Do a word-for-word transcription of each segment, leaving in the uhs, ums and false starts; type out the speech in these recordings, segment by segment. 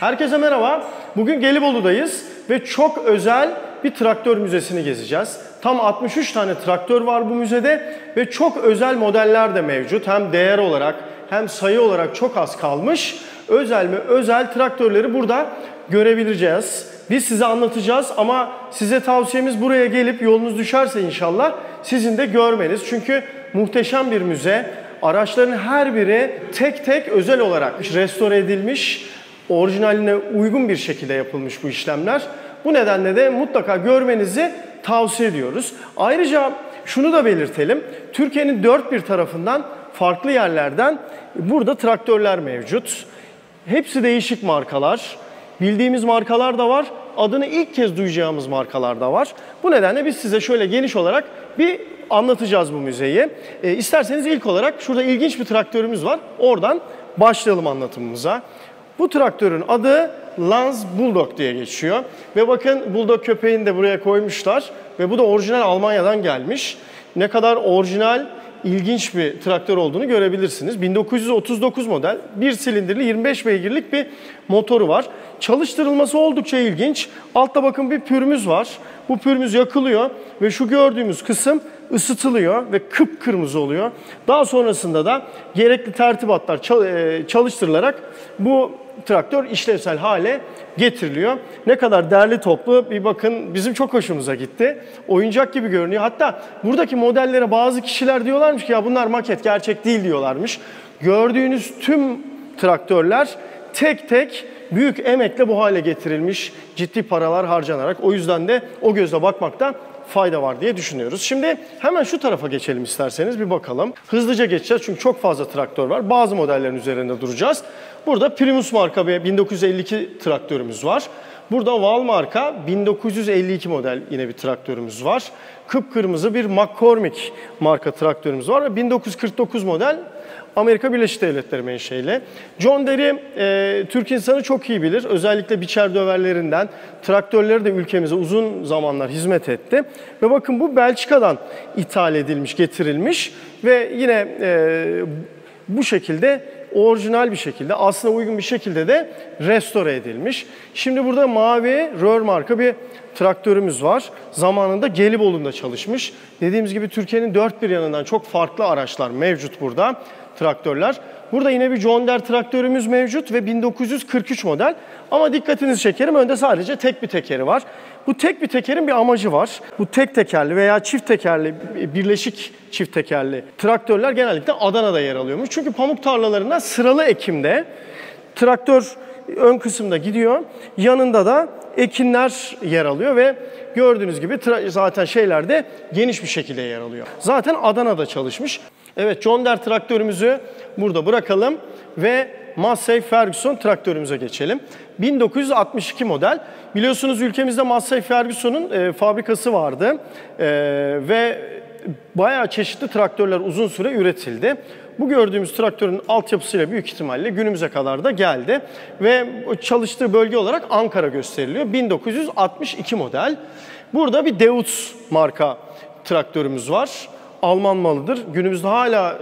Herkese merhaba. Bugün Gelibolu'dayız ve çok özel bir traktör müzesini gezeceğiz. Tam altmış üç tane traktör var bu müzede ve çok özel modeller de mevcut. Hem değer olarak hem sayı olarak çok az kalmış. Özel ve özel traktörleri burada görebileceğiz. Biz size anlatacağız ama size tavsiyemiz buraya gelip yolunuz düşerse inşallah sizin de görmeniz. Çünkü muhteşem bir müze. Araçların her biri tek tek özel olarak restore edilmiş. Orijinaline uygun bir şekilde yapılmış bu işlemler. Bu nedenle de mutlaka görmenizi tavsiye ediyoruz. Ayrıca şunu da belirtelim. Türkiye'nin dört bir tarafından farklı yerlerden burada traktörler mevcut. Hepsi değişik markalar. Bildiğimiz markalar da var. Adını ilk kez duyacağımız markalar da var. Bu nedenle biz size şöyle geniş olarak bir anlatacağız bu müzeyi. E, isterseniz ilk olarak şurada ilginç bir traktörümüz var. Oradan başlayalım anlatımımıza. Bu traktörün adı Lanz Bulldog diye geçiyor. Ve bakın Bulldog köpeğini de buraya koymuşlar. Ve bu da orijinal Almanya'dan gelmiş. Ne kadar orijinal, ilginç bir traktör olduğunu görebilirsiniz. bin dokuz yüz otuz dokuz model, bir silindirli yirmi beş beygirlik bir motoru var. Çalıştırılması oldukça ilginç. Altta bakın bir pürmüz var. Bu pürmüz yakılıyor ve şu gördüğümüz kısım ısıtılıyor ve kıpkırmızı oluyor. Daha sonrasında da gerekli tertibatlar çalıştırılarak bu traktör işlevsel hale getiriliyor. Ne kadar derli toplu bir bakın, bizim çok hoşumuza gitti. Oyuncak gibi görünüyor. Hatta buradaki modellere bazı kişiler diyorlarmış ki ya bunlar maket, gerçek değil diyorlarmış. Gördüğünüz tüm traktörler tek tek büyük emekle bu hale getirilmiş. Ciddi paralar harcanarak. O yüzden de o gözle bakmaktan fayda var diye düşünüyoruz. Şimdi hemen şu tarafa geçelim isterseniz, bir bakalım. Hızlıca geçeceğiz çünkü çok fazla traktör var. Bazı modellerin üzerinde duracağız. Burada Primus marka bir bin dokuz yüz elli iki traktörümüz var. Burada Wahl marka bin dokuz yüz elli iki model yine bir traktörümüz var. Kıpkırmızı bir McCormick marka traktörümüz var ve bin dokuz yüz kırk dokuz model Amerika Birleşik Devletleri menşeili. John Deere e, Türk insanı çok iyi bilir. Özellikle biçer döverlerinden, traktörleri de ülkemize uzun zamanlar hizmet etti. Ve bakın bu Belçika'dan ithal edilmiş, getirilmiş ve yine e, bu şekilde orijinal bir şekilde, aslına uygun bir şekilde de restore edilmiş. Şimdi burada mavi Röhr marka bir traktörümüz var. Zamanında Gelibolu'nda çalışmış. Dediğimiz gibi Türkiye'nin dört bir yanından çok farklı araçlar mevcut burada, traktörler. Burada yine bir John Deere traktörümüz mevcut ve bin dokuz yüz kırk üç model. Ama dikkatinizi çekerim, önde sadece tek bir tekeri var. Bu tek bir tekerin bir amacı var. Bu tek tekerli veya çift tekerli, birleşik çift tekerli traktörler genellikle Adana'da yer alıyormuş. Çünkü pamuk tarlalarında sıralı ekimde traktör ön kısımda gidiyor. Yanında da ekinler yer alıyor ve gördüğünüz gibi zaten şeylerde geniş bir şekilde yer alıyor. Zaten Adana'da çalışmış. Evet, John Deere traktörümüzü burada bırakalım ve Massey Ferguson traktörümüze geçelim. bin dokuz yüz altmış iki model. Biliyorsunuz ülkemizde Massey Ferguson'un e, fabrikası vardı e, ve bayağı çeşitli traktörler uzun süre üretildi. Bu gördüğümüz traktörün altyapısıyla büyük ihtimalle günümüze kadar da geldi ve çalıştığı bölge olarak Ankara gösteriliyor. bin dokuz yüz altmış iki model. Burada bir Deutz marka traktörümüz var. Alman malıdır. Günümüzde hala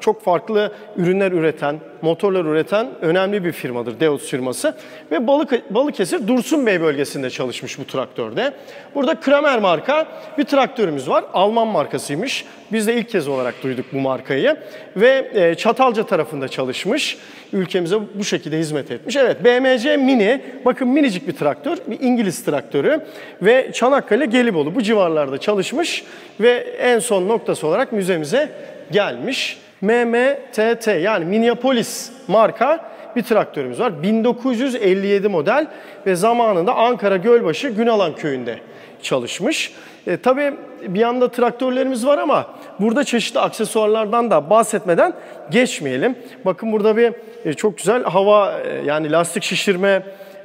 çok farklı ürünler üreten, motorlar üreten önemli bir firmadır Deutz firması. Ve Balıkesir Dursunbey bölgesinde çalışmış bu traktörde. Burada Kramer marka bir traktörümüz var. Alman markasıymış. Biz de ilk kez olarak duyduk bu markayı. Ve Çatalca tarafında çalışmış. Ülkemize bu şekilde hizmet etmiş. Evet, B M C Mini. Bakın minicik bir traktör. Bir İngiliz traktörü. Ve Çanakkale, Gelibolu bu civarlarda çalışmış. Ve en son noktası olarak müzemize gelmiş. M M T T yani Minneapolis marka bir traktörümüz var. bin dokuz yüz elli yedi model ve zamanında Ankara Gölbaşı Günalan köyünde çalışmış. E, tabii bir yanda traktörlerimiz var ama burada çeşitli aksesuarlardan da bahsetmeden geçmeyelim. Bakın burada bir e, çok güzel hava e, yani lastik şişirme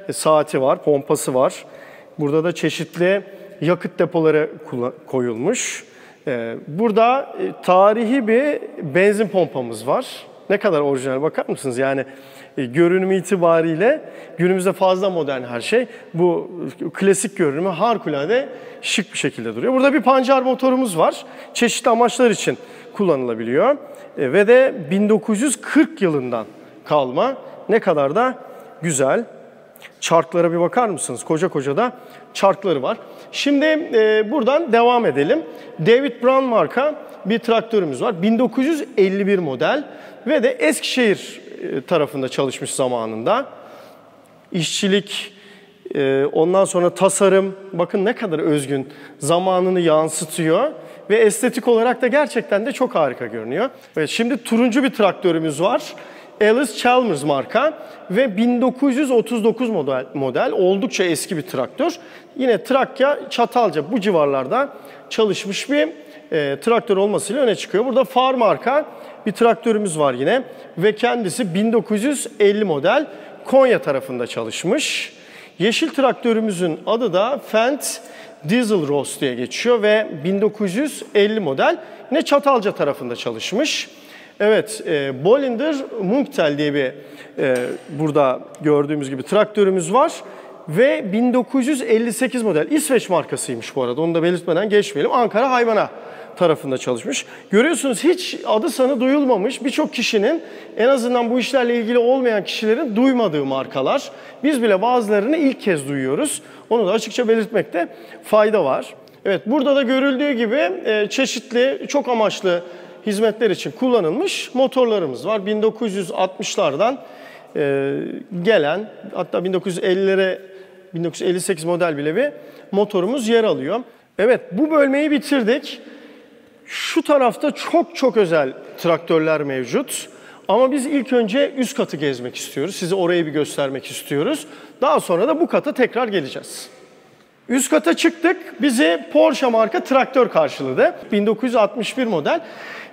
e, saati var, pompası var. Burada da çeşitli yakıt depoları koyulmuş. Burada tarihi bir benzin pompamız var. Ne kadar orijinal bakar mısınız? Yani görünümü itibariyle günümüzde fazla modern her şey. Bu klasik görünümü harikulade şık bir şekilde duruyor. Burada bir pancar motorumuz var. Çeşitli amaçlar için kullanılabiliyor. Ve de bin dokuz yüz kırk yılından kalma. Ne kadar da güzel. Çarklara bir bakar mısınız? Koca koca da çarkları var. Şimdi e, buradan devam edelim. David Brown marka bir traktörümüz var. bin dokuz yüz elli bir model ve de Eskişehir tarafında çalışmış zamanında. İşçilik, e, ondan sonra tasarım, bakın ne kadar özgün zamanını yansıtıyor. Ve estetik olarak da gerçekten de çok harika görünüyor. Evet, şimdi turuncu bir traktörümüz var. Allis Chalmers marka ve bin dokuz yüz otuz dokuz model, model oldukça eski bir traktör. Yine Trakya, Çatalca bu civarlarda çalışmış bir e, traktör olmasıyla öne çıkıyor. Burada Fahr marka bir traktörümüz var yine ve kendisi bin dokuz yüz elli model Konya tarafında çalışmış. Yeşil traktörümüzün adı da Fendt Diesel Ross diye geçiyor ve bin dokuz yüz elli model, yine Çatalca tarafında çalışmış. Evet, e, Bolinder Munktell diye bir e, burada gördüğümüz gibi traktörümüz var ve bin dokuz yüz elli sekiz model, İsveç markasıymış bu arada, onu da belirtmeden geçmeyelim. Ankara Hayvana tarafında çalışmış. Görüyorsunuz hiç adı sanı duyulmamış, birçok kişinin, en azından bu işlerle ilgili olmayan kişilerin duymadığı markalar. Biz bile bazılarını ilk kez duyuyoruz, onu da açıkça belirtmekte fayda var. Evet, burada da görüldüğü gibi e, çeşitli, çok amaçlı hizmetler için kullanılmış motorlarımız var. bin dokuz yüz altmışlardan e, gelen, hatta bin dokuz yüz ellilere, bin dokuz yüz elli sekiz model bile bir motorumuz yer alıyor. Evet, bu bölmeyi bitirdik. Şu tarafta çok çok özel traktörler mevcut. Ama biz ilk önce üst katı gezmek istiyoruz. Size orayı bir göstermek istiyoruz. Daha sonra da bu kata tekrar geleceğiz. Üst kata çıktık. Bizi Porsche marka traktör karşıladı. bin dokuz yüz altmış bir model.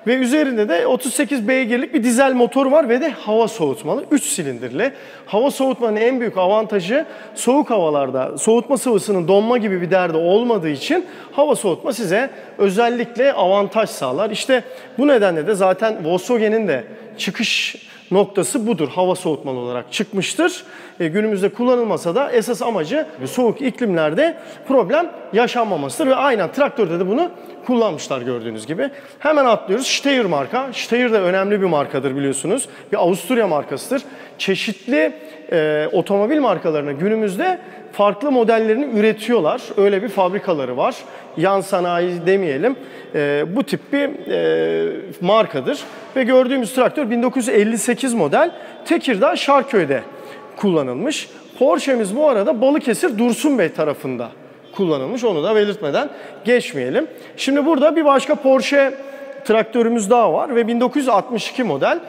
Ve üzerinde de otuz sekiz beygirlik bir dizel motor var ve de hava soğutmalı, üç silindirli. Hava soğutmanın en büyük avantajı soğuk havalarda soğutma sıvısının donma gibi bir derdi olmadığı için hava soğutma size özellikle avantaj sağlar. İşte bu nedenle de zaten Volkswagen'in de çıkış noktası budur. Hava soğutmalı olarak çıkmıştır. E, günümüzde kullanılmasa da esas amacı soğuk iklimlerde problem yaşanmamasıdır. Ve aynen traktörde de bunu kullanmışlar gördüğünüz gibi. Hemen atlıyoruz. Steyr marka. Steyr de önemli bir markadır biliyorsunuz. Bir Avusturya markasıdır. Çeşitli e, otomobil markalarına günümüzde farklı modellerini üretiyorlar. Öyle bir fabrikaları var. Yan sanayi demeyelim. E, bu tip bir e, markadır. Ve gördüğümüz traktör bin dokuz yüz elli sekiz model. Tekirdağ Şarköy'de kullanılmış. Porsche'miz bu arada Balıkesir Dursunbey tarafında kullanılmış. Onu da belirtmeden geçmeyelim. Şimdi burada bir başka Porsche traktörümüz daha var ve bin dokuz yüz altmış iki model.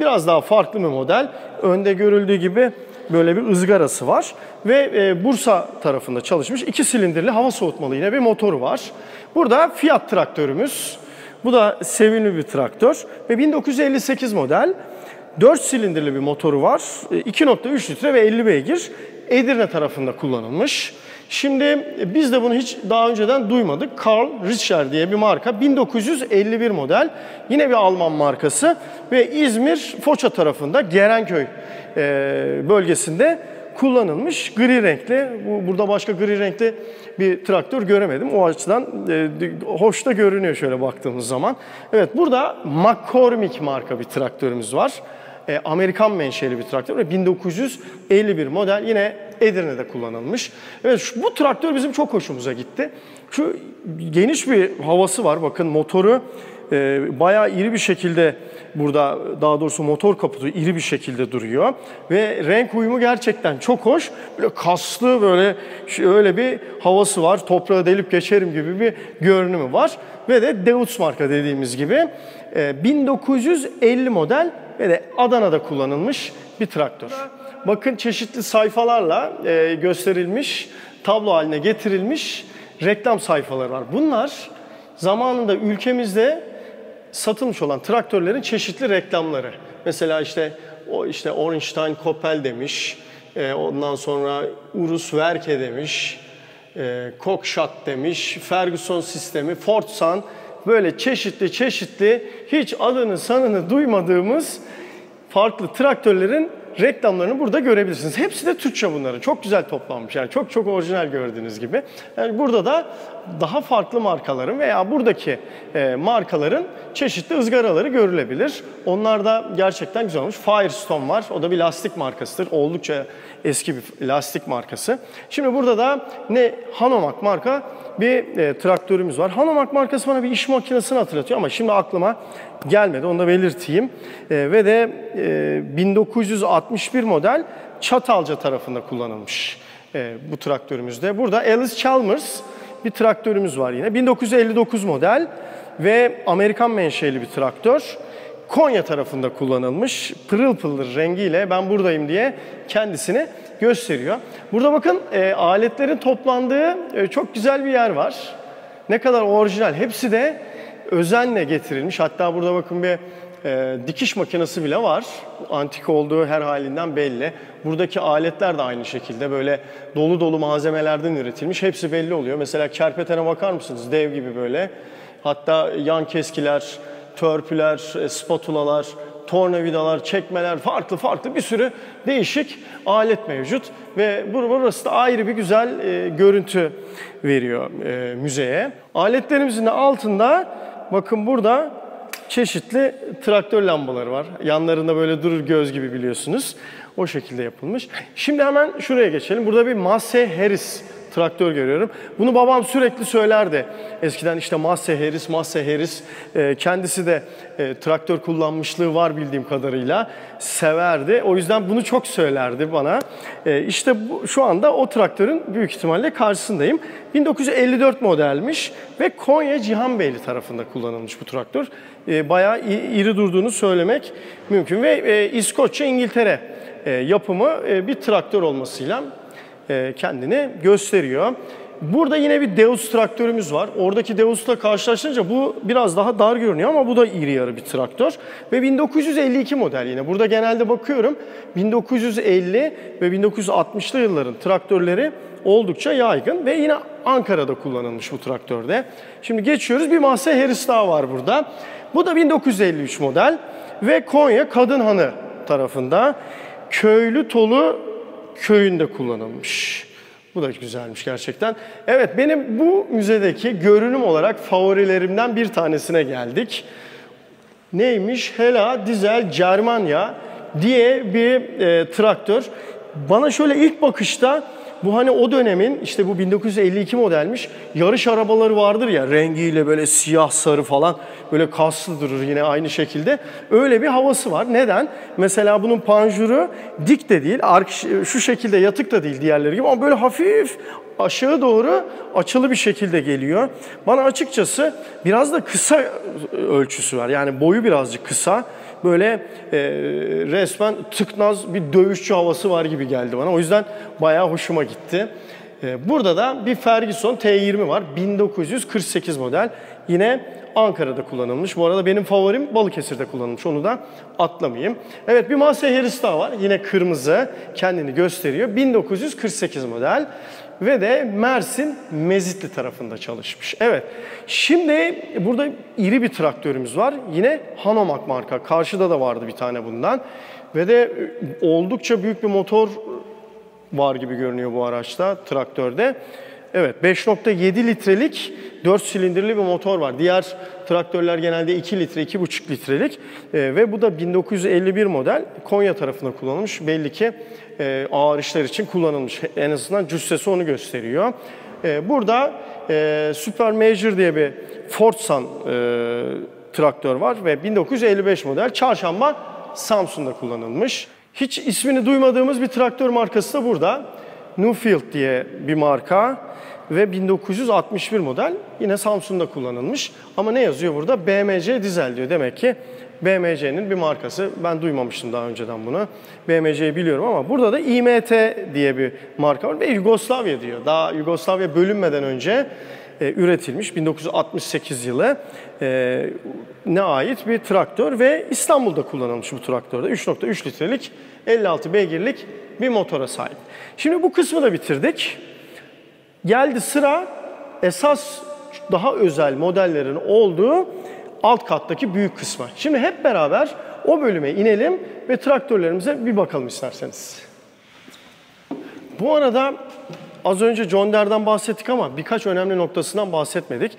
Biraz daha farklı bir model. Önde görüldüğü gibi böyle bir ızgarası var ve e, Bursa tarafında çalışmış. İki silindirli hava soğutmalı yine bir motoru var. Burada Fiat traktörümüz. Bu da sevimli bir traktör ve bin dokuz yüz elli sekiz model. dört silindirli bir motoru var. iki nokta üç litre ve elli beygir. Edirne tarafında kullanılmış. Şimdi biz de bunu hiç daha önceden duymadık. Karl Riescher diye bir marka. bin dokuz yüz elli bir model. Yine bir Alman markası. Ve İzmir Foça tarafında Gerenköy bölgesinde kullanılmış. Gri renkli. Burada başka gri renkli bir traktör göremedim. O açıdan hoş da görünüyor şöyle baktığımız zaman. Evet, burada McCormick marka bir traktörümüz var. Amerikan menşeli bir traktör. bin dokuz yüz elli bir model. Yine Edirne'de kullanılmış. Evet, şu, bu traktör bizim çok hoşumuza gitti. Şu geniş bir havası var. Bakın motoru e, bayağı iri bir şekilde burada, daha doğrusu motor kaputu iri bir şekilde duruyor. Ve renk uyumu gerçekten çok hoş. Böyle kaslı, böyle öyle bir havası var. Toprağı delip geçerim gibi bir görünümü var. Ve de Deutz marka dediğimiz gibi e, bin dokuz yüz elli model ve de Adana'da kullanılmış bir traktör. Bakın çeşitli sayfalarla e, gösterilmiş, tablo haline getirilmiş reklam sayfaları var. Bunlar zamanında ülkemizde satılmış olan traktörlerin çeşitli reklamları. Mesela işte o işte Orenstein Koppel demiş, e, ondan sonra Ursverk demiş, e, Kokşat demiş, Ferguson sistemi, Fordson, böyle çeşitli çeşitli hiç adını sanını duymadığımız farklı traktörlerin reklamlarını burada görebilirsiniz. Hepsi de Türkçe bunların. Çok güzel toplanmış. Yani çok çok orijinal gördüğünüz gibi. Yani burada da daha farklı markaların veya buradaki e, markaların çeşitli ızgaraları görülebilir. Onlar da gerçekten güzel olmuş. Firestone var. O da bir lastik markasıdır. Oldukça eski bir lastik markası. Şimdi burada da ne Hanomag marka bir e, traktörümüz var. Hanomag markası bana bir iş makinesini hatırlatıyor ama şimdi aklıma gelmedi. Onu da belirteyim. E, ve de e, bin dokuz yüz altmış bir model Çatalca tarafında kullanılmış e, bu traktörümüzde. Burada Allis Chalmers bir traktörümüz var yine. bin dokuz yüz elli dokuz model ve Amerikan menşeli bir traktör. Konya tarafında kullanılmış, pırıl pırıl rengiyle ben buradayım diye kendisini gösteriyor. Burada bakın e, aletlerin toplandığı e, çok güzel bir yer var. Ne kadar orijinal. Hepsi de özenle getirilmiş. Hatta burada bakın bir e, dikiş makinesi bile var. Antik olduğu her halinden belli. Buradaki aletler de aynı şekilde böyle dolu dolu malzemelerden üretilmiş. Hepsi belli oluyor. Mesela kerpetene bakar mısınız? Dev gibi böyle. Hatta yan keskiler, törpüler, spatulalar, tornavidalar, çekmeler, farklı farklı bir sürü değişik alet mevcut. Ve burası da ayrı bir güzel e, görüntü veriyor e, müzeye. Aletlerimizin de altında bakın burada çeşitli traktör lambaları var. Yanlarında böyle durur göz gibi biliyorsunuz. O şekilde yapılmış. Şimdi hemen şuraya geçelim. Burada bir Massey Harris traktör görüyorum. Bunu babam sürekli söylerdi. Eskiden işte Massey Harris, Massey Harris e, kendisi de e, traktör kullanmışlığı var bildiğim kadarıyla. Severdi. O yüzden bunu çok söylerdi bana. E, işte bu, şu anda o traktörün büyük ihtimalle karşısındayım. bin dokuz yüz elli dört modelmiş ve Konya Cihanbeyli tarafında kullanılmış bu traktör. E, bayağı iri durduğunu söylemek mümkün ve e, İskoçya, İngiltere e, yapımı e, bir traktör olmasıyla kendini gösteriyor. Burada yine bir Deutz traktörümüz var. Oradaki Deutz'la karşılaşınca bu biraz daha dar görünüyor ama bu da iri yarı bir traktör. Ve bin dokuz yüz elli iki model yine. Burada genelde bakıyorum bin dokuz yüz elli ve bin dokuz yüz altmışlı yılların traktörleri oldukça yaygın ve yine Ankara'da kullanılmış bu traktörde. Şimdi geçiyoruz. Bir Massey Harris daha var burada. Bu da bin dokuz yüz elli üç model ve Konya Kadınhanı tarafında Köylü Tolu köyünde kullanılmış. Bu da güzelmiş gerçekten. Evet, benim bu müzedeki görünüm olarak favorilerimden bir tanesine geldik. Neymiş? Hela Diesel Germania diye bir e, traktör. Bana şöyle ilk bakışta bu hani o dönemin işte bu bin dokuz yüz elli iki modelmiş yarış arabaları vardır ya, rengiyle böyle siyah sarı falan, böyle kaslı durur yine aynı şekilde. Öyle bir havası var. Neden? Mesela bunun panjuru dik de değil, şu şekilde yatık da değil diğerleri gibi ama böyle hafif aşağı doğru açılı bir şekilde geliyor. Bana açıkçası biraz da kısa ölçüsü var. Yani boyu birazcık kısa. Böyle e, resmen tıknaz bir dövüşçü havası var gibi geldi bana. O yüzden bayağı hoşuma gitti. E, burada da bir Ferguson T yirmi var. bin dokuz yüz kırk sekiz model. Yine Ankara'da kullanılmış. Bu arada benim favorim Balıkesir'de kullanılmış. Onu da atlamayayım. Evet, bir Massey Harris daha var. Yine kırmızı. Kendini gösteriyor. bin dokuz yüz kırk sekiz model. Ve de Mersin Mezitli tarafında çalışmış. Evet, şimdi burada iri bir traktörümüz var. Yine Hanomag marka. Karşıda da vardı bir tane bundan. Ve de oldukça büyük bir motor var gibi görünüyor bu araçta, traktörde. Evet, beş nokta yedi litrelik dört silindirli bir motor var. Diğer traktörler genelde iki litre, iki buçuk litrelik. E, ve bu da bin dokuz yüz elli bir model Konya tarafında kullanılmış. Belli ki e, ağır işler için kullanılmış. En azından cüssesi onu gösteriyor. E, burada e, Super Major diye bir Fordson e, traktör var ve bin dokuz yüz elli beş model Çarşamba Samsun'da kullanılmış. Hiç ismini duymadığımız bir traktör markası da burada. Newfield diye bir marka ve bin dokuz yüz altmış bir model yine Samsun'da kullanılmış. Ama ne yazıyor burada? B M C Diesel diyor. Demek ki B M C'nin bir markası. Ben duymamıştım daha önceden bunu. B M C'yi biliyorum ama burada da İ M T diye bir marka var ve Yugoslavya diyor. Daha Yugoslavya bölünmeden önce e, üretilmiş bin dokuz yüz altmış sekiz yılı e, ne ait bir traktör ve İstanbul'da kullanılmış bu traktörde. üç nokta üç litrelik elli altı beygirlik bir motora sahip. Şimdi bu kısmı da bitirdik. Geldi sıra esas daha özel modellerin olduğu alt kattaki büyük kısma. Şimdi hep beraber o bölüme inelim ve traktörlerimize bir bakalım isterseniz. Bu arada az önce John Deere'den bahsettik ama birkaç önemli noktasından bahsetmedik.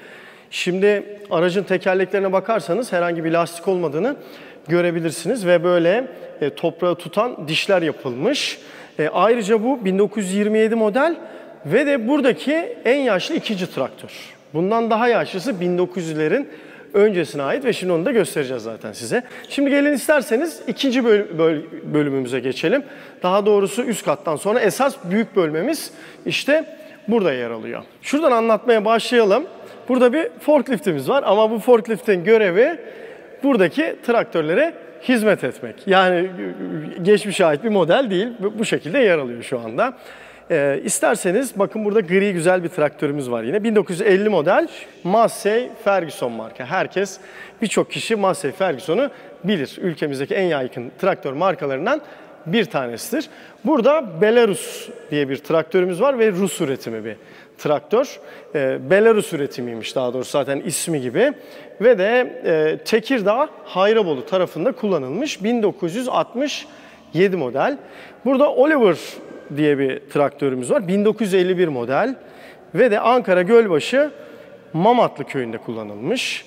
Şimdi aracın tekerleklerine bakarsanız herhangi bir lastik olmadığını görebilirsiniz ve böyle e, toprağı tutan dişler yapılmış. E, ayrıca bu bin dokuz yüz yirmi yedi model ve de buradaki en yaşlı ikinci traktör. Bundan daha yaşlısı bin dokuz yüzlerin öncesine ait ve şimdi onu da göstereceğiz zaten size. Şimdi gelin isterseniz ikinci böl böl bölümümüze geçelim. Daha doğrusu üst kattan sonra esas büyük bölmemiz işte burada yer alıyor. Şuradan anlatmaya başlayalım. Burada bir forkliftimiz var ama bu forkliftin görevi buradaki traktörlere hizmet etmek. Yani geçmişe ait bir model değil, bu şekilde yer alıyor şu anda. Ee, isterseniz bakın burada gri güzel bir traktörümüz var yine. bin dokuz yüz elli model Massey Ferguson marka. Herkes, birçok kişi Massey Ferguson'u bilir. Ülkemizdeki en yaygın traktör markalarından bir tanesidir. Burada Belarus diye bir traktörümüz var ve Rus üretimi bir traktör. Ee, Belarus üretimiymiş daha doğrusu, zaten ismi gibi. Ve de e, Tekirdağ Hayrabolu tarafında kullanılmış bin dokuz yüz altmış yedi model. Burada Oliver diye bir traktörümüz var. bin dokuz yüz elli bir model ve de Ankara Gölbaşı Mamatlı köyünde kullanılmış.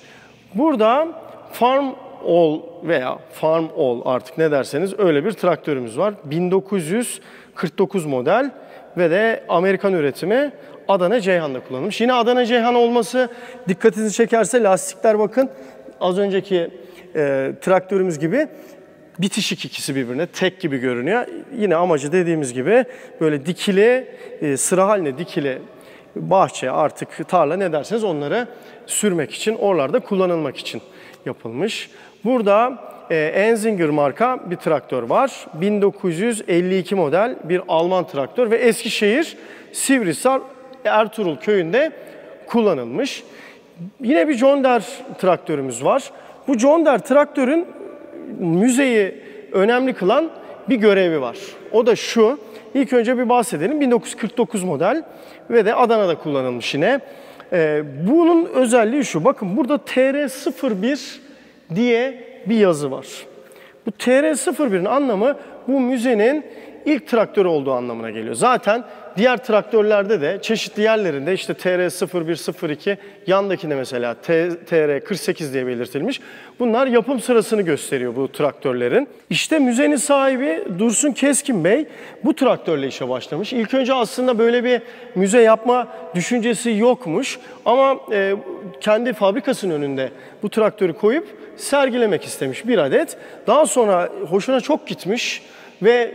Burada Farmall veya Farmall artık ne derseniz öyle bir traktörümüz var. bin dokuz yüz kırk dokuz model ve de Amerikan üretimi, Adana Ceyhan'da kullanılmış. Yine Adana Ceyhan olması dikkatinizi çekerse lastikler bakın az önceki e, traktörümüz gibi bitişik, ikisi birbirine tek gibi görünüyor. Yine amacı dediğimiz gibi böyle dikili, sıra haline dikili bahçe, artık tarla ne derseniz onları sürmek için, oralarda kullanılmak için yapılmış. Burada Enzinger marka bir traktör var. bin dokuz yüz elli iki model bir Alman traktör ve Eskişehir Sivrihisar Ertuğrul köyünde kullanılmış. Yine bir John Deere traktörümüz var. Bu John Deere traktörün müzeyi önemli kılan bir görevi var. O da şu. İlk önce bir bahsedelim. bin dokuz yüz kırk dokuz model ve de Adana'da kullanılmış yine. Ee, bunun özelliği şu. Bakın burada T R sıfır bir diye bir yazı var. Bu T R sıfır bir'in anlamı bu müzenin ilk traktörü olduğu anlamına geliyor. Zaten diğer traktörlerde de çeşitli yerlerinde işte T R sıfır bir sıfır iki, yandakine mesela T R kırk sekiz diye belirtilmiş. Bunlar yapım sırasını gösteriyor bu traktörlerin. İşte müzenin sahibi Dursun Keskin Bey bu traktörle işe başlamış. İlk önce aslında böyle bir müze yapma düşüncesi yokmuş ama e, kendi fabrikasının önünde bu traktörü koyup sergilemek istemiş bir adet. Daha sonra hoşuna çok gitmiş ve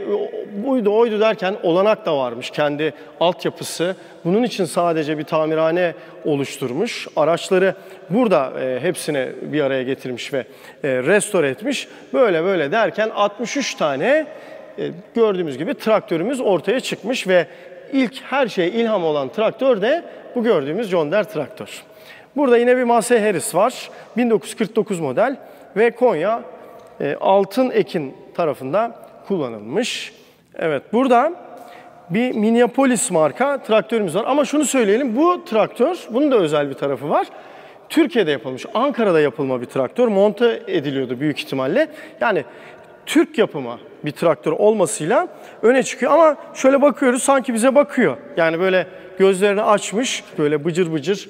buydu oydu derken olanak da varmış, kendi altyapısı. Bunun için sadece bir tamirhane oluşturmuş. Araçları burada e, hepsini bir araya getirmiş ve e, restore etmiş. Böyle böyle derken altmış üç tane e, gördüğümüz gibi traktörümüz ortaya çıkmış ve ilk her şeye ilham olan traktör de bu gördüğümüz John Deere traktör. Burada yine bir Massey Harris var. bin dokuz yüz kırk dokuz model ve Konya e, Altınekin tarafında kullanılmış. Evet, burada bir Minneapolis marka traktörümüz var ama şunu söyleyelim, bu traktör, bunun da özel bir tarafı var. Türkiye'de yapılmış, Ankara'da yapılma bir traktör, monte ediliyordu büyük ihtimalle. Yani Türk yapımı bir traktör olmasıyla öne çıkıyor ama şöyle bakıyoruz, sanki bize bakıyor. Yani böyle gözlerini açmış, böyle bıcır bıcır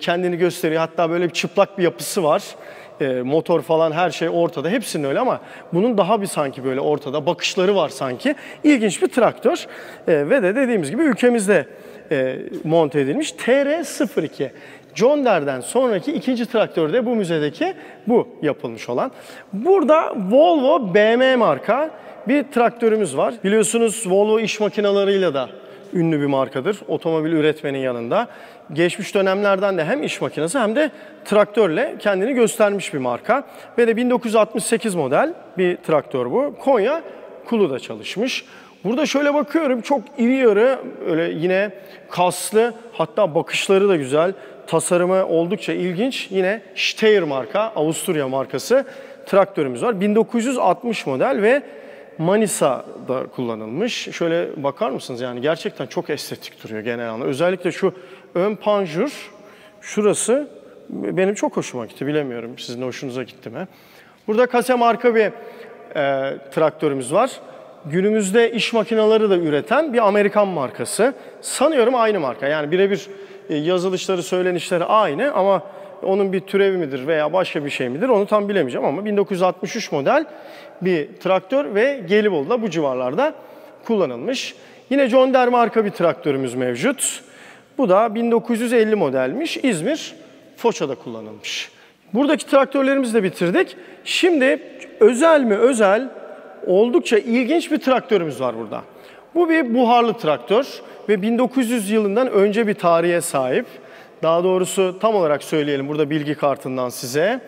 kendini gösteriyor. Hatta böyle bir çıplak bir yapısı var. Motor falan her şey ortada. Hepsinin öyle ama bunun daha bir sanki böyle ortada bakışları var sanki. İlginç bir traktör e, ve de dediğimiz gibi ülkemizde e, monte edilmiş. T R sıfır iki. John Deere'den sonraki ikinci traktör de bu müzedeki bu yapılmış olan. Burada Volvo B M marka bir traktörümüz var. Biliyorsunuz Volvo iş makinalarıyla da ünlü bir markadır. Otomobil üretmenin yanında. Geçmiş dönemlerden de hem iş makinesi hem de traktörle kendini göstermiş bir marka. Ve de bin dokuz yüz altmış sekiz model bir traktör bu. Konya Kulu'da çalışmış. Burada şöyle bakıyorum, çok iri yarı, öyle yine kaslı, hatta bakışları da güzel. Tasarımı oldukça ilginç. Yine Steyr marka, Avusturya markası traktörümüz var. bin dokuz yüz altmış model ve Manisa'da kullanılmış. Şöyle bakar mısınız, yani gerçekten çok estetik duruyor genel anlamda. Özellikle şu ön panjur, şurası benim çok hoşuma gitti. Bilemiyorum sizin hoşunuza gitti mi? Burada Kase marka bir e, traktörümüz var. Günümüzde iş makineleri de üreten bir Amerikan markası. Sanıyorum aynı marka. Yani birebir yazılışları, söylenişleri aynı ama onun bir türevi midir veya başka bir şey midir onu tam bilemeyeceğim ama bin dokuz yüz altmış üç model bir traktör ve Gelibolu'da bu civarlarda kullanılmış. Yine John Deere marka bir traktörümüz mevcut. Bu da bin dokuz yüz elli modelmiş. İzmir, Foça'da kullanılmış. Buradaki traktörlerimizi de bitirdik. Şimdi özel mi özel, oldukça ilginç bir traktörümüz var burada. Bu bir buharlı traktör ve bin dokuz yüz yılından önce bir tarihe sahip. Daha doğrusu tam olarak söyleyelim burada bilgi kartından size.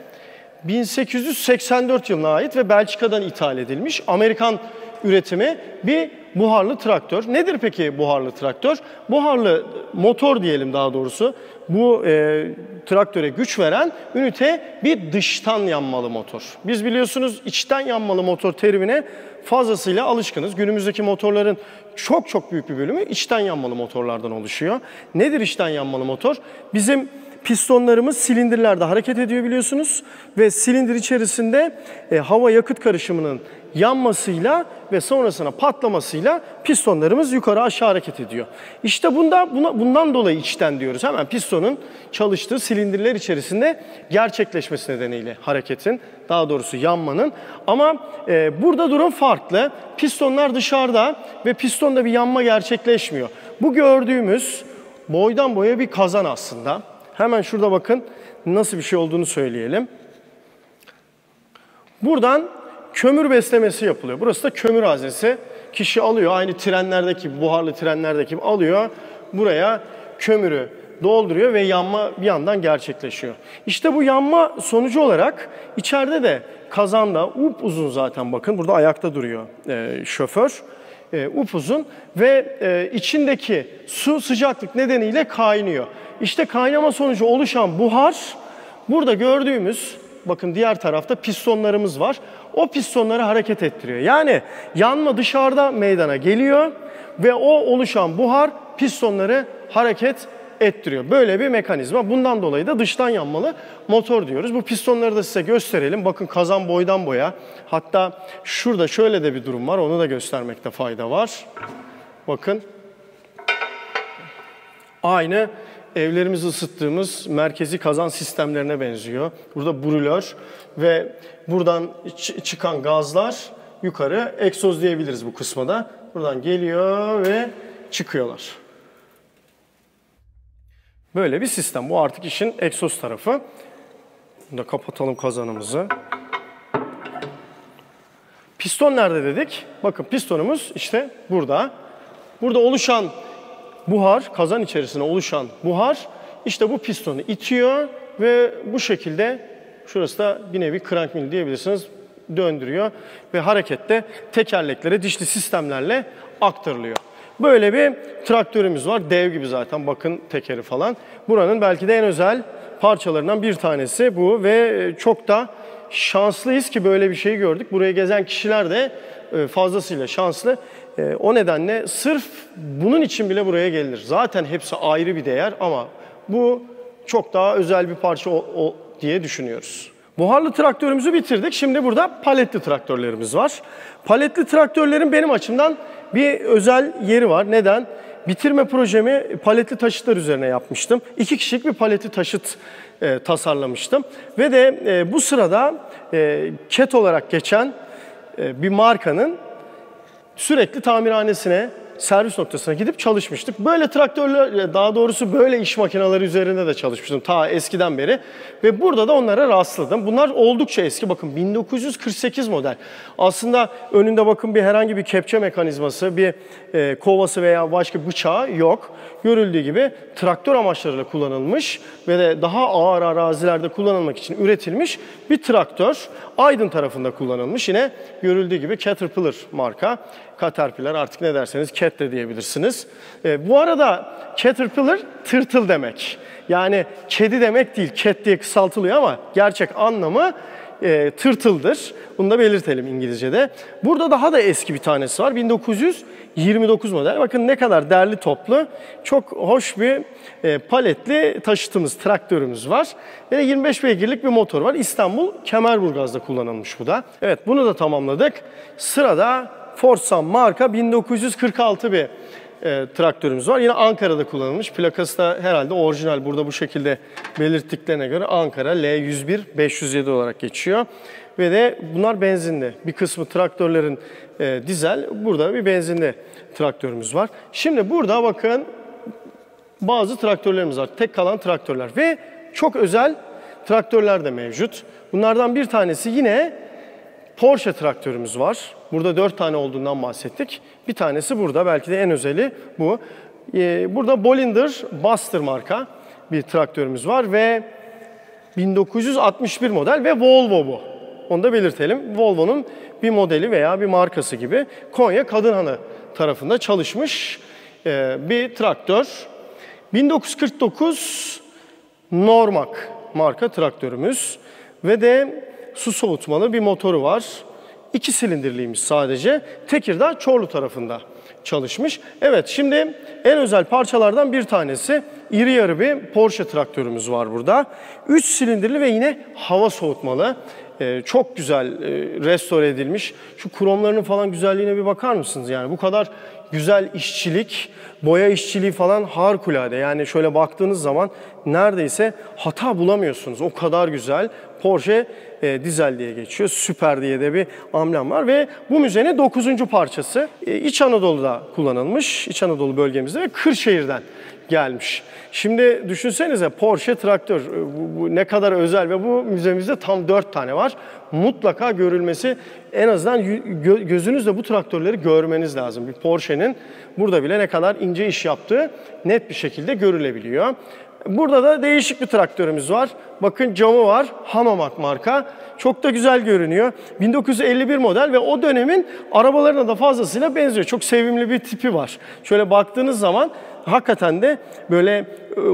bin sekiz yüz seksen dört yılına ait ve Belçika'dan ithal edilmiş Amerikan üretimi bir buharlı traktör. Nedir peki buharlı traktör? Buharlı motor diyelim daha doğrusu. Bu e, traktöre güç veren ünite bir dıştan yanmalı motor. Biz biliyorsunuz içten yanmalı motor terimine fazlasıyla alışkınız. Günümüzdeki motorların çok çok büyük bir bölümü içten yanmalı motorlardan oluşuyor. Nedir içten yanmalı motor? Bizim pistonlarımız silindirlerde hareket ediyor biliyorsunuz ve silindir içerisinde e, hava yakıt karışımının yanmasıyla ve sonrasına patlamasıyla pistonlarımız yukarı aşağı hareket ediyor. İşte bunda, buna, bundan dolayı içten diyoruz. Hemen pistonun çalıştığı silindirler içerisinde gerçekleşmesi nedeniyle hareketin, daha doğrusu yanmanın. Ama e, burada durum farklı. Pistonlar dışarıda ve pistonda bir yanma gerçekleşmiyor. Bu gördüğümüz boydan boya bir kazan aslında. Hemen şurada bakın nasıl bir şey olduğunu söyleyelim. Buradan kömür beslemesi yapılıyor. Burası da kömür haznesi. Kişi alıyor, aynı trenlerdeki, buharlı trenlerdeki alıyor. Buraya kömürü dolduruyor ve yanma bir yandan gerçekleşiyor. İşte bu yanma sonucu olarak içeride de kazanda upuzun zaten bakın. Burada ayakta duruyor e, şoför. E, upuzun ve e, içindeki su sıcaklık nedeniyle kaynıyor. İşte kaynama sonucu oluşan buhar, burada gördüğümüz, bakın diğer tarafta pistonlarımız var. O pistonları hareket ettiriyor. Yani yanma dışarıda meydana geliyor ve o oluşan buhar pistonları hareket ettiriyor. Böyle bir mekanizma. Bundan dolayı da dıştan yanmalı motor diyoruz. Bu pistonları da size gösterelim. Bakın kazan boydan boya. Hatta şurada şöyle de bir durum var. Onu da göstermekte fayda var. Bakın. Aynı evlerimizi ısıttığımız merkezi kazan sistemlerine benziyor. Burada brülör ve buradan çıkan gazlar yukarı egzoz diyebiliriz bu kısmada. Buradan geliyor ve çıkıyorlar. Böyle bir sistem. Bu artık işin egzoz tarafı. Bunu da kapatalım kazanımızı. Piston nerede dedik? Bakın pistonumuz işte burada. Burada oluşan buhar, kazan içerisine oluşan buhar işte bu pistonu itiyor ve bu şekilde, şurası da bir nevi crank mill diyebilirsiniz, döndürüyor ve harekette tekerleklere dişli sistemlerle aktarılıyor. Böyle bir traktörümüz var. Dev gibi zaten bakın tekeri falan. Buranın belki de en özel parçalarından bir tanesi bu ve çok da şanslıyız ki böyle bir şeyi gördük. Buraya gezen kişiler de fazlasıyla şanslı. O nedenle sırf bunun için bile buraya gelinir. Zaten hepsi ayrı bir değer ama bu çok daha özel bir parça o, o diye düşünüyoruz. Buharlı traktörümüzü bitirdik. Şimdi burada paletli traktörlerimiz var. Paletli traktörlerin benim açımdan bir özel yeri var. Neden? Bitirme projemi paletli taşıtlar üzerine yapmıştım. İki kişilik bir paletli taşıt e, tasarlamıştım. Ve de e, bu sırada e, Cat olarak geçen e, bir markanın sürekli tamirhanesine, servis noktasına gidip çalışmıştık. Böyle traktörler, daha doğrusu böyle iş makineleri üzerinde de çalışmıştım ta eskiden beri. Ve burada da onlara rastladım. Bunlar oldukça eski. Bakın bin dokuz yüz kırk sekiz model. Aslında önünde bakın bir herhangi bir kepçe mekanizması, bir e, kovası veya başka bıçağı yok. Görüldüğü gibi traktör amaçlarıyla kullanılmış ve de daha ağır arazilerde kullanılmak için üretilmiş bir traktör. Aydın tarafında kullanılmış. Yine görüldüğü gibi Caterpillar marka. Caterpillar artık ne derseniz Cat de diyebilirsiniz. E, bu arada Caterpillar tırtıl demek. Yani kedi demek değil, Cat diye kısaltılıyor ama gerçek anlamı e, tırtıldır. Bunu da belirtelim İngilizce'de. Burada daha da eski bir tanesi var. bin dokuz yüz yirmi dokuz model. Bakın ne kadar derli toplu, çok hoş bir e, paletli taşıtımız, traktörümüz var. Ve yirmi beş beygirlik bir motor var. İstanbul Kemerburgaz'da kullanılmış bu da. Evet, bunu da tamamladık. Sırada Fordson marka bin dokuz yüz kırk altı bir e, traktörümüz var. Yine Ankara'da kullanılmış. Plakası da herhalde orijinal. Burada bu şekilde belirttiklerine göre Ankara L yüz bir beş yüz yedi olarak geçiyor. ve de bunlar benzinli. Bir kısmı traktörlerin e, dizel, burada bir benzinli traktörümüz var. Şimdi burada bakın bazı traktörlerimiz var. Tek kalan traktörler ve çok özel traktörler de mevcut. Bunlardan bir tanesi yine Porsche traktörümüz var. Burada dört tane olduğundan bahsettik. Bir tanesi burada. Belki de en özeli bu. Ee, burada Bolinder Buster marka bir traktörümüz var ve bin dokuz yüz altmış bir model ve Volvo bu. Onu da belirtelim. Volvo'nun bir modeli veya bir markası gibi Konya Kadınhanı tarafında çalışmış e, bir traktör. bin dokuz yüz kırk dokuz Hanomag marka traktörümüz ve de su soğutmalı bir motoru var. İki silindirliymiş sadece. Tekirdağ Çorlu tarafında çalışmış. Evet, şimdi en özel parçalardan bir tanesi. İri yarı bir Porsche traktörümüz var burada. Üç silindirli ve yine hava soğutmalı. Ee, çok güzel e, restore edilmiş. Şu kromlarının falan güzelliğine bir bakar mısınız? Yani bu kadar güzel işçilik, boya işçiliği falan harikulade. Yani şöyle baktığınız zaman neredeyse hata bulamıyorsunuz. O kadar güzel. Porsche e, dizel diye geçiyor. Süper diye de bir amblem var ve bu müzenin dokuzuncu parçası. E, İç Anadolu'da kullanılmış. İç Anadolu bölgemizde ve Kırşehir'den gelmiş. Şimdi düşünsenize Porsche traktör bu, bu ne kadar özel ve bu müzemizde tam dört tane var. Mutlaka görülmesi, en azından gözünüzle bu traktörleri görmeniz lazım. Bir Porsche'nin burada bile ne kadar ince iş yaptığı net bir şekilde görülebiliyor. Burada da değişik bir traktörümüz var. Bakın camı var. Hanomag marka. Çok da güzel görünüyor. bin dokuz yüz elli bir model ve o dönemin arabalarına da fazlasıyla benziyor. Çok sevimli bir tipi var. Şöyle baktığınız zaman hakikaten de böyle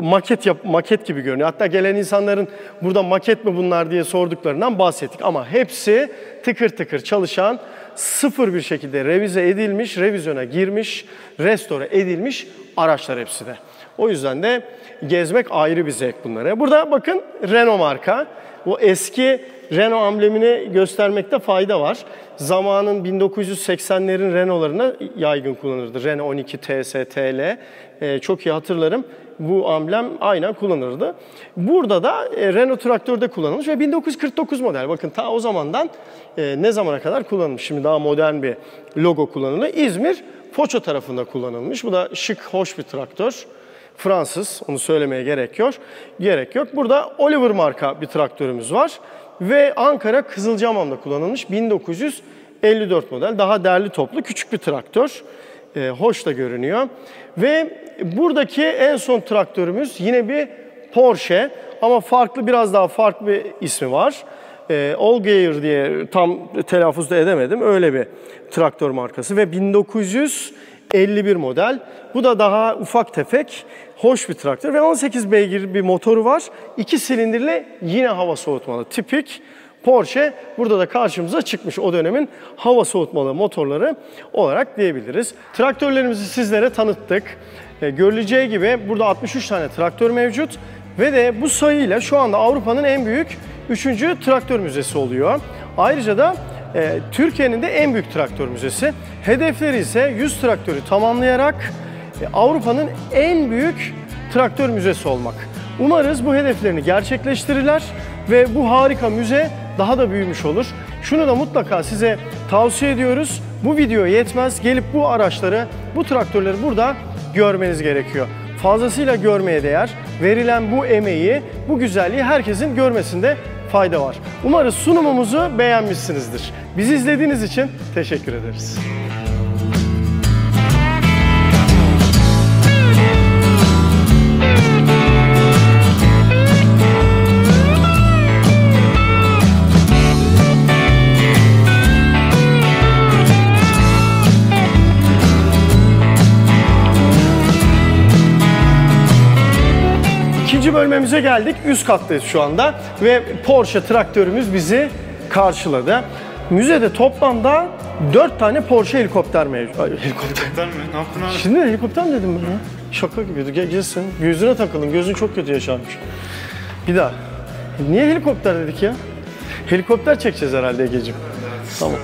maket yap, maket gibi görünüyor. Hatta gelen insanların burada maket mi bunlar diye sorduklarından bahsettik. Ama hepsi tıkır tıkır çalışan, sıfır bir şekilde revize edilmiş, revizyona girmiş, restore edilmiş araçlar hepsi de. O yüzden de gezmek ayrı bir zevk bunlara. Burada bakın Renault marka. O eski Renault amblemini göstermekte fayda var. Zamanın bin dokuz yüz seksenlerin Renault'larına yaygın kullanırdı. Renault on iki, T S, T L. Ee, çok iyi hatırlarım. Bu amblem aynen kullanırdı. Burada da e, Renault traktörde kullanılmış ve bin dokuz yüz kırk dokuz model. Bakın ta o zamandan e, ne zamana kadar kullanılmış. Şimdi daha modern bir logo kullanılıyor. İzmir Foça tarafında kullanılmış. Bu da şık, hoş bir traktör. Fransız, onu söylemeye gerek yok. Gerek yok. Burada Oliver marka bir traktörümüz var ve Ankara Kızılcahamam'da kullanılmış bin dokuz yüz elli dört model. Daha derli toplu küçük bir traktör. Ee, hoş da görünüyor. Ve buradaki en son traktörümüz yine bir Porsche ama farklı, biraz daha farklı bir ismi var. Ee, Allgaier diye tam telaffuz da edemedim. Öyle bir traktör markası ve bin dokuz yüz elli bir model. Bu da daha ufak tefek, hoş bir traktör ve on sekiz beygir bir motoru var. İki silindirli, yine hava soğutmalı. Tipik Porsche burada da karşımıza çıkmış o dönemin hava soğutmalı motorları olarak diyebiliriz. Traktörlerimizi sizlere tanıttık. E, görüleceği gibi burada altmış üç tane traktör mevcut ve de bu sayıyla şu anda Avrupa'nın en büyük üçüncü traktör müzesi oluyor. Ayrıca da Türkiye'nin de en büyük traktör müzesi. Hedefleri ise yüz traktörü tamamlayarak Avrupa'nın en büyük traktör müzesi olmak. Umarız bu hedeflerini gerçekleştirirler ve bu harika müze daha da büyümüş olur. Şunu da mutlaka size tavsiye ediyoruz. Bu video yetmez. Gelip bu araçları, bu traktörleri burada görmeniz gerekiyor. Fazlasıyla görmeye değer. Verilen bu emeği, bu güzelliği herkesin görmesinde fayda var. Umarız sunumumuzu beğenmişsinizdir. Bizi izlediğiniz için teşekkür ederiz. Bölmemize geldik. Üst kattayız şu anda ve Porsche traktörümüz bizi karşıladı. Müzede toplamda dört tane Porsche helikopter mevcut. Ay, helikopter. Helikopter mi? Ne yaptın abi? Şimdi helikopter mi dedim ben ya? Şaka gibiydi. Gel, gelsin. Gözüne takıldın. Gözün çok kötü yaşarmış. Bir daha. Niye helikopter dedik ya? Helikopter çekeceğiz herhalde Egeciğim. Evet, tamam.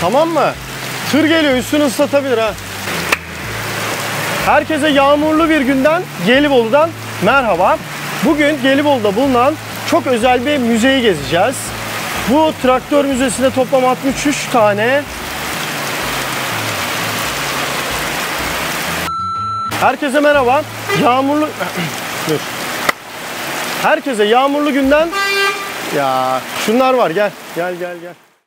Tamam mı? Tır geliyor. Üstünü ıslatabilir ha. Herkese yağmurlu bir günden, Gelibolu'dan merhaba. Bugün Gelibolu'da bulunan çok özel bir müzeyi gezeceğiz. Bu traktör müzesinde toplam altmış üç tane. Herkese merhaba. Yağmurlu... Dur. Herkese yağmurlu günden... Ya şunlar var, gel. Gel, gel, gel.